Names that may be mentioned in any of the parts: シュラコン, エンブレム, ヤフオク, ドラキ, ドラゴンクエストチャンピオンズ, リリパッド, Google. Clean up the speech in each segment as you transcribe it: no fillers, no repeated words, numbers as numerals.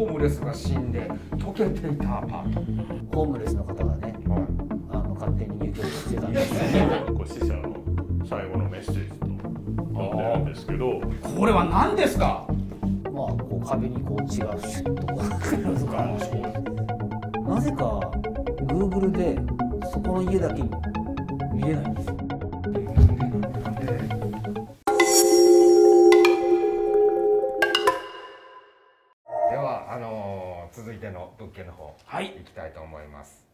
ホームレスが死んで溶けていたアパート。ホームレスの方がね、はい、勝手に入居してたんですよね。死者の最後のメッセージと呼んでるんですけど、これは何ですか。まあこう壁にこう血がシュッとこうくるとか、なぜか Google でそこの家だけ見れないんですよ。続いての物件の方、はい、行きたいと思います。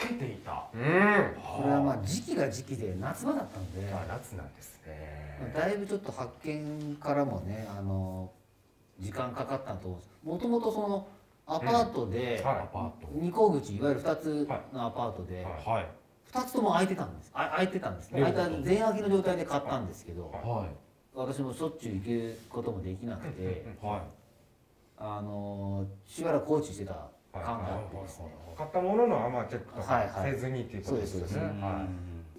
溶けていた。うん。これはまあ時期が時期で夏場だったんで。夏なんですね。だいぶちょっと発見からもね、時間かかったと思うんです。もともとそのアパートで2戸口、いわゆる2つのアパートで。はい。はい、2つとも空いてたんです。空いてたんですね。全空きの状態で買ったんですけど、私もしょっちゅう行くこともできなくて、しばらく放置してた感があってですね。買ったもののあんまチェックとかせずにっていうことですよね。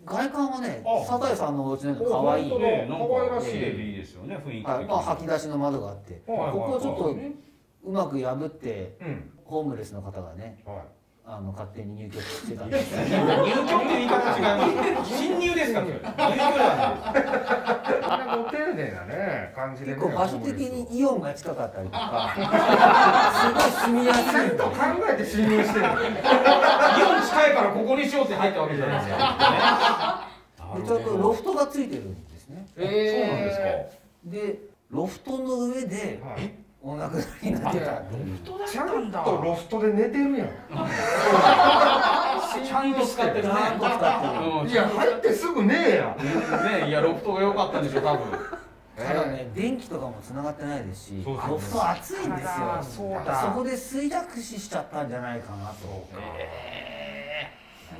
外観はね、サザエさんのお家のような可愛い、可愛らしいいいですよね、雰囲気。吐き出しの窓があって、ここをちょっとうまく破って、ホームレスの方がね、勝手に入居してたんです。入居って言い方違います。侵入ですから。入居なんです。丁寧なね感じで。結構場所的にイオンが近かったりとか。すごい住みやすい。ちゃんと考えて侵入してる。イオン近いからここにしようって入ったわけじゃないですか。でちょっとロフトがついてるんですね。そうなんですか。でロフトの上で。お亡くなりになってた。ちゃんとロフトで寝てるやん。ちゃんと使ってるね。いや入ってすぐねえや。ねえ、いやロフトが良かったんでしょ多分。ただね電気とかもつながってないですし、ロフト暑いんですよ。そこで衰弱死しちゃったんじゃないかなと。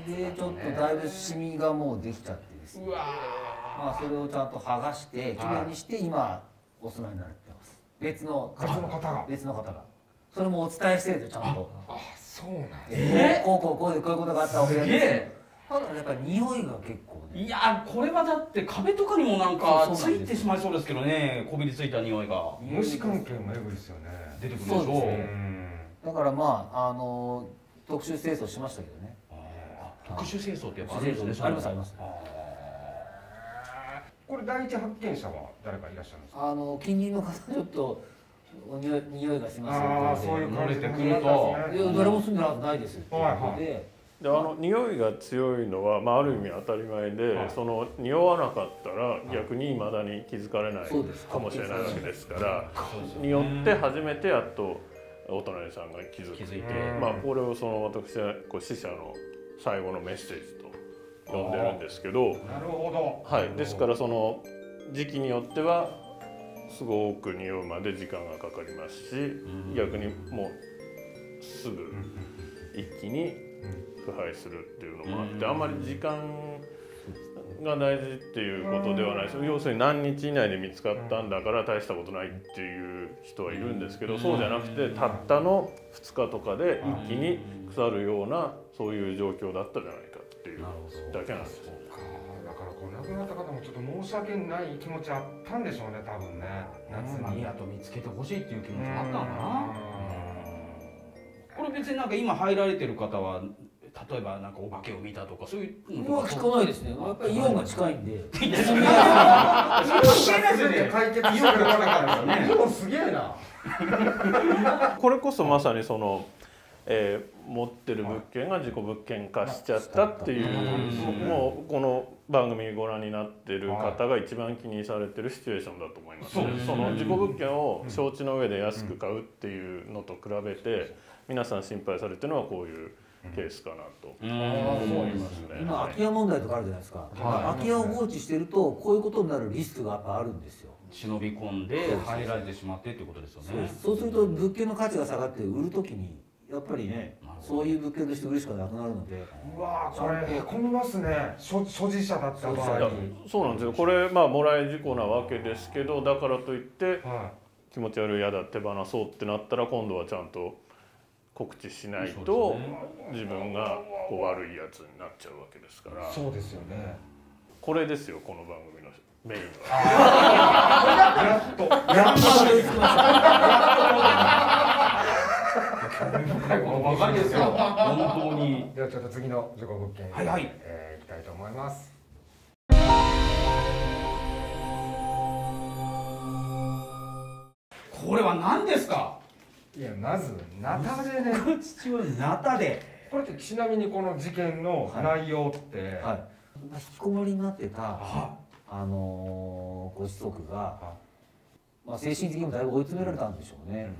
でちょっとだいぶシミがもうできちゃってですね。まあそれをちゃんと剥がして綺麗にして今お住まいになってます。別の方がそれもお伝えしてるとちゃんと。あ、そうなんですね。こういうことがあったわけで、ただやっぱり匂いが結構ね。いやこれはだって壁とかにもなんかついてしまいそうですけどね、こびりついた匂いが。虫関係もエグいですよね。出てくるでしょ。だからまあ特殊清掃しましたけどね。特殊清掃ってやっぱあるんですね。ありますあります。これ第一発見者は誰かいらっしゃるんですか。近隣の方ちょっと匂いがしますよ。ああそういう感じで来ると誰も住んでるはずないです。で、匂いが強いのはまあある意味当たり前で、その匂わなかったら逆に未だに気づかれないかもしれないわけですから、匂って初めてやっとお隣さんが気づいて、まあこれをその私はこう死者の最後のメッセージと。呼んでるんですけど、なるほど。はい、ですからその時期によってはすごく多く匂うまで時間がかかりますし、逆にもうすぐ一気に腐敗するっていうのもあって、あんまり時間が大事っていうことではないです。要するに何日以内で見つかったんだから大したことないっていう人はいるんですけど、そうじゃなくてたったの2日とかで一気に腐るようなそういう状況だったじゃないか。っていうだけなんです。そうか、だからこう亡くなった方もちょっと申し訳ない気持ちあったんでしょうね、多分ね。夏にあと見つけてほしいっていう気持ちがあったのかな。これ別になんか今入られてる方は例えばなんかお化けを見たとかそういうのは聞かないですね。やっぱりイオンが近いんで。すげえですね。解決イオンの方からですね。イオンすげえな。これこそまさにその。持ってる物件が自己物件化しちゃったっていう、もうこの番組ご覧になってる方が一番気にされてるシチュエーションだと思います、ね、その自己物件を承知の上で安く買うっていうのと比べて皆さん心配されてるのはこういうケースかなと思いますね。今空き家問題とかあるじゃないですか。空き家を放置してるとこういうことになるリスクがやっぱあるんですよ。忍び込んで入られてしまってっていうことですよね。そうすると物件の価値が下がって売るときにやっぱりね、そういう物件として売るしかなくなるので。うわー、これへこみますね。所持者だった場合。そうなんですよ。これまあもらい事故なわけですけど、だからといって気持ち悪いやだ手放そうってなったら今度はちゃんと告知しないと自分がこう悪いやつになっちゃうわけですから。そうですよね。これですよ、この番組のメインは。やっとやっと分かりですよ、本当に。ではちょっと次の事故物件に、はい、行きたいと思います。これは何ですか。いや、まずナタでね、父親ナタで。これってちなみにこの事件の内容って、はいはい、引きこもりになってたご子息が、まあ、精神的にもだいぶ追い詰められたんでしょうね。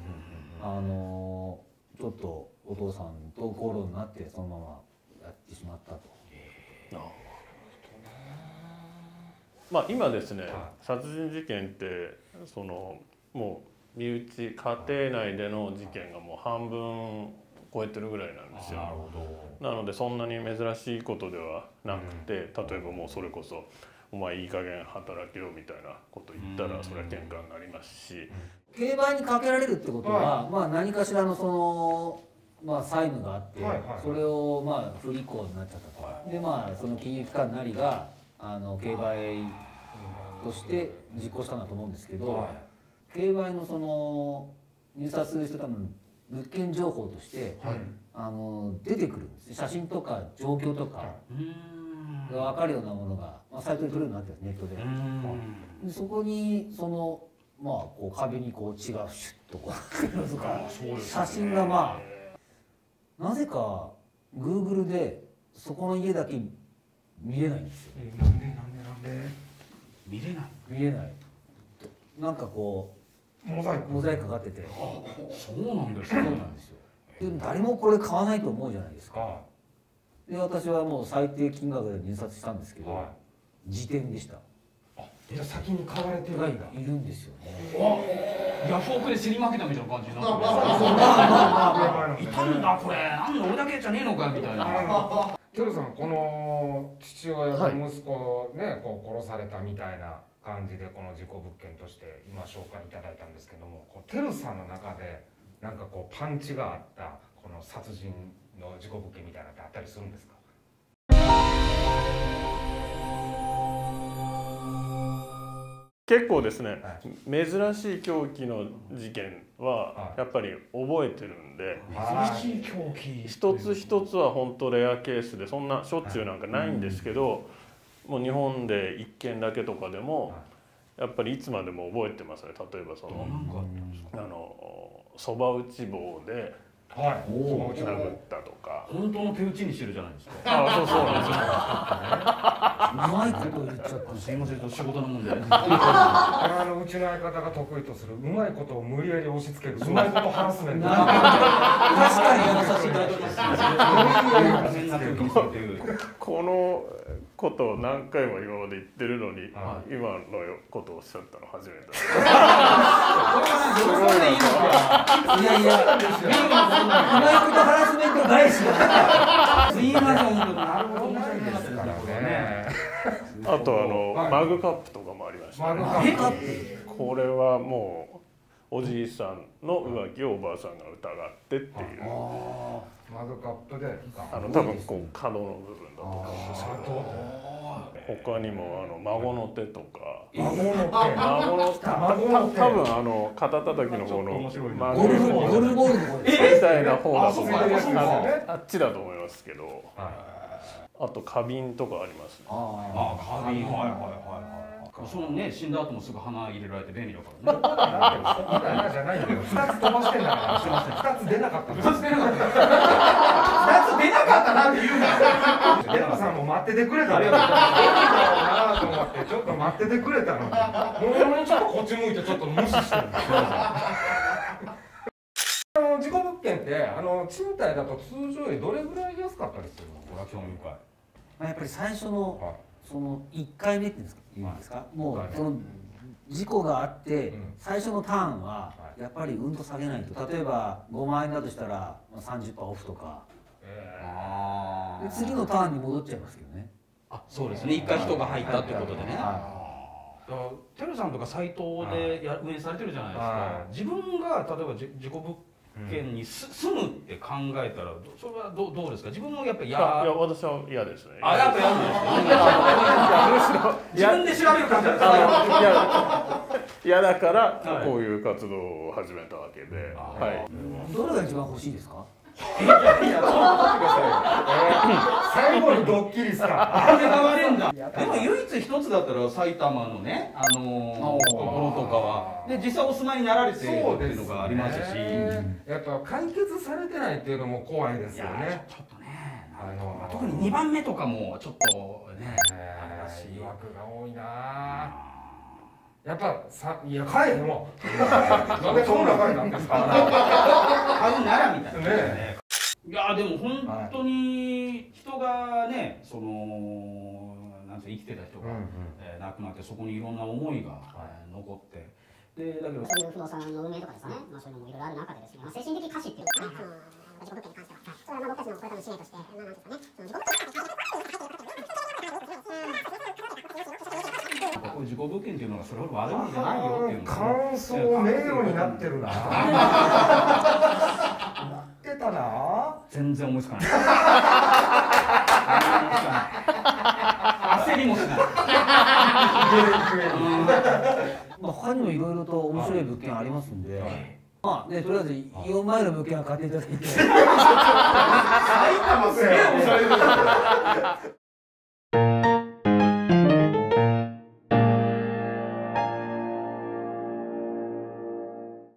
ちょっとお父さんと口論になってそのままやってしまったと。なるほどね。まあ今ですね、殺人事件ってそのもう身内家庭内での事件がもう半分超えてるぐらいなんですよ。なのでそんなに珍しいことではなくて、例えばもうそれこそ「お前いい加減働けよ」みたいなこと言ったらそれは喧嘩になりますし、競売にかけられるってことは、まあ何かしらのそのまあ債務があって、それをまあ不履行になっちゃったと。でまあその金融機関なりが競売として実行したんだと思うんですけど、競売のその入札してたのに。物件情報として、はい、出てくるんです。写真とか状況とかが分かるようなものが、まあ、サイトで撮れるようになってるんです、ネットで。でそこにその、まあ、こう壁にこう血がシュッとこうとか写真がまあなぜか Google でそこの家だけ見れないんですよ。なんで見れないなんかこうモザイクかかってて。そうなんですか。そうなんですよ。でも誰もこれ買わないと思うじゃないですか。で私はもう最低金額で入札したんですけど、時点でした。じゃあ先に買われてないんだ。いるんですよね。ヤフオクで競り負けたみたいな感じになってます。いたんだこれ、なんで俺だけじゃねえのかみたいな。キョロさん、この父親と息子ね、こう殺されたみたいな感じでこの事故物件として今紹介いただいたんですけども、テルさんの中でなんかこうパンチがあったこの殺人の事故物件みたいなのってあったりするんですか？結構ですね、はい、珍しい凶器の事件はやっぱり覚えてるんで、珍しい凶器一つ一つは本当レアケースで、そんなしょっちゅうなんかないんですけど、はい、もう日本で1件だけとかでもやっぱりいつまでも覚えてますね。例えばそのそば打ち棒で殴ったとか。本当の手打ちにしてるじゃないですか。あ、そうなんですよ。うまいこと言っちゃった。すいません、仕事の問題。うちの相方が得意とするうまいことを無理やり押し付けるうまいことハラスメント。確かに優しいタイプです。このことを何回も今まで言ってるのに、今のことをおっしゃったの初めて。いやいや、マイクとハラスメント返しだ。すいません、なるほどね。あとマグカップとかもありました。マグカップ。これはもうおじいさんの浮気をおばあさんが疑ってっていう。マグカップで多分こう角の部分だと思うんですけど。他にも孫の手とか。多分肩たたきの方のゴルフボールみたいな方だと思います。あっちだと思いますけど。あと花瓶とかありますね。花瓶、そのね、死んだ後もすぐ花入れられて便利だからね。花じゃないよ。2つ飛ばしてんだから。すいません。2つ出なかったなって言うんだよ。テルさんも待っててくれたね。ちょっと待っててくれたのに。もうちょっとこっち向いてちょっと無視してる。事故物件って賃貸だと通常よりどれぐらい安かったりするの？これは興味深い。やっぱり最初のその1回目って言うんですか、もうその事故があって最初のターンはやっぱりうんと下げないと。例えば5万円だとしたら 30% オフとか、で次のターンに戻っちゃいますけどね。あ、そうですね、1回人が入ったってことでね。テルさんとかサイトで運営されてるじゃないですか。自分が例えば事故物県に住むって考えたら、それはどうですか？自分もやっぱり嫌。いや、私は嫌ですね。あ、やっぱ嫌ですね。自分で調べる感じだったら嫌だからこういう活動を始めたわけで。どれが一番欲しいですか？いやいや、最後にドッキリしたらでも唯一一つだったら埼玉のね、ところとかはで実際お住まいになられているっていうのがありますし、やっぱ解決されてないっていうのも怖いですよね。ちょっとね、特に2番目とかもちょっとね、疑惑が多いな。やっぱさ、いや帰るもなんでそんな感じなんですか。買うならみたいなね。いやでも本当に人がね、そのなんて生きてた人が亡くなって、そこにいろんな思いが残ってで、だけどそういう不動産の運営とかですね、まあそういうのもいろいろある中でですね、まあ精神的瑕疵っていうかね、自己物件に関してはそれはまあ僕たちのこれからの使命としてなんですかね、その自己物件に関しては。事故物件っていうのがそれほど悪いんじゃないよっていうの感想迷路になってるな。なってたな。全然思いつかない。焦りもしない。まあ他にもいろいろと面白い物件ありますんで。まあね、とりあえず4枚の物件は買っていただいて。埼玉すげえ面白い。